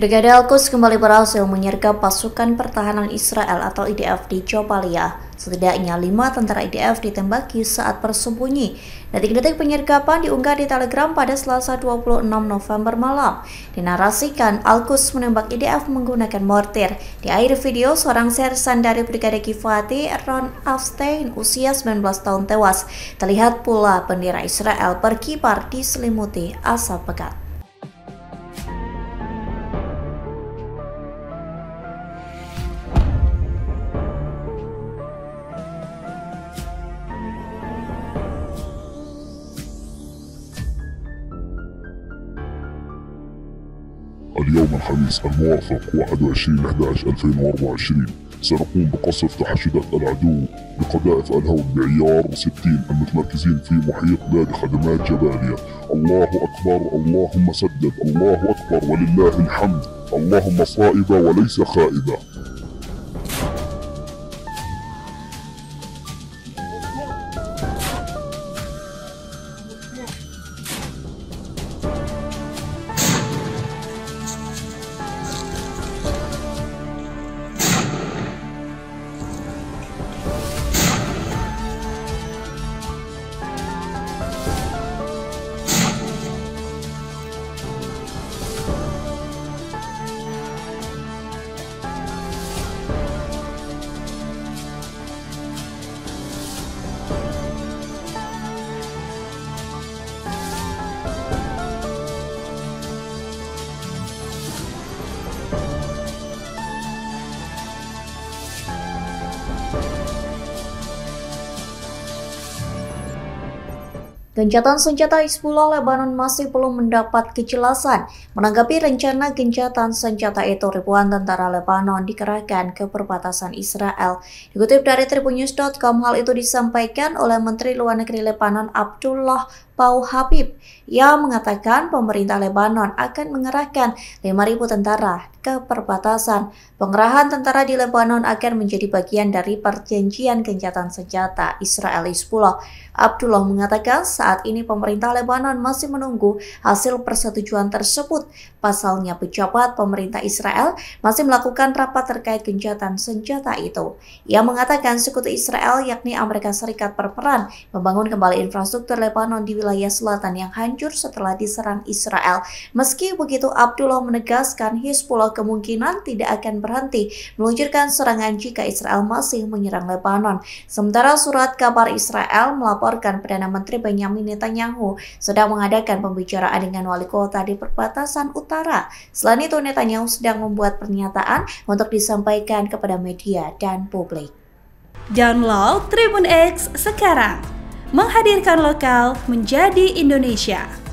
Brigade Al-Quds kembali berhasil menyergap pasukan pertahanan Israel atau IDF di Jabalia. Setidaknya 5 tentara IDF ditembaki saat bersembunyi. Detik-detik penyergapan diunggah di Telegram pada Selasa 26 November malam. Dinarasikan Al-Quds menembak IDF menggunakan mortir. Di akhir video, seorang sersan dari Brigade Kivati, Ron Avstein, usia 19 tahun tewas. Terlihat pula bendera Israel berkibar diselimuti asap pekat. اليوم الخميس الموافق 21/11/2024 سنقوم بقصف تحشيدات العدو بقذائف الهول بعيار 60 المتمركزين في محيط بلاد خدمات جباليا. الله أكبر، اللهم سدد، الله أكبر ولله الحمد، اللهم صائبة وليس خائبة. Gencatan senjata Hizbullah Lebanon masih belum mendapat kejelasan. Menanggapi rencana gencatan senjata itu, ribuan tentara Lebanon dikerahkan ke perbatasan Israel. Dikutip dari tribunnews.com, hal itu disampaikan oleh Menteri Luar Negeri Lebanon Abdullah Pau Habib. Ia mengatakan pemerintah Lebanon akan mengerahkan 5.000 tentara ke perbatasan. Pengerahan tentara di Lebanon akan menjadi bagian dari perjanjian gencatan senjata Israel Hizbullah. Abdullah mengatakan saat ini pemerintah Lebanon masih menunggu hasil persetujuan tersebut. Pasalnya, pejabat pemerintah Israel masih melakukan rapat terkait gencatan senjata itu. Ia mengatakan sekutu Israel, yakni Amerika Serikat, berperan membangun kembali infrastruktur Lebanon di wilayah selatan yang hancur setelah diserang Israel. Meski begitu, Abdullah menegaskan Hizbullah kemungkinan tidak akan berhenti meluncurkan serangan jika Israel masih menyerang Lebanon. Sementara surat kabar Israel melaporkan Perdana Menteri Benyamin Netanyahu sedang mengadakan pembicaraan dengan wali kota di perbatasan utara. Selain itu, Netanyahu sedang membuat pernyataan untuk disampaikan kepada media dan publik. Download Tribun X sekarang, menghadirkan lokal menjadi Indonesia.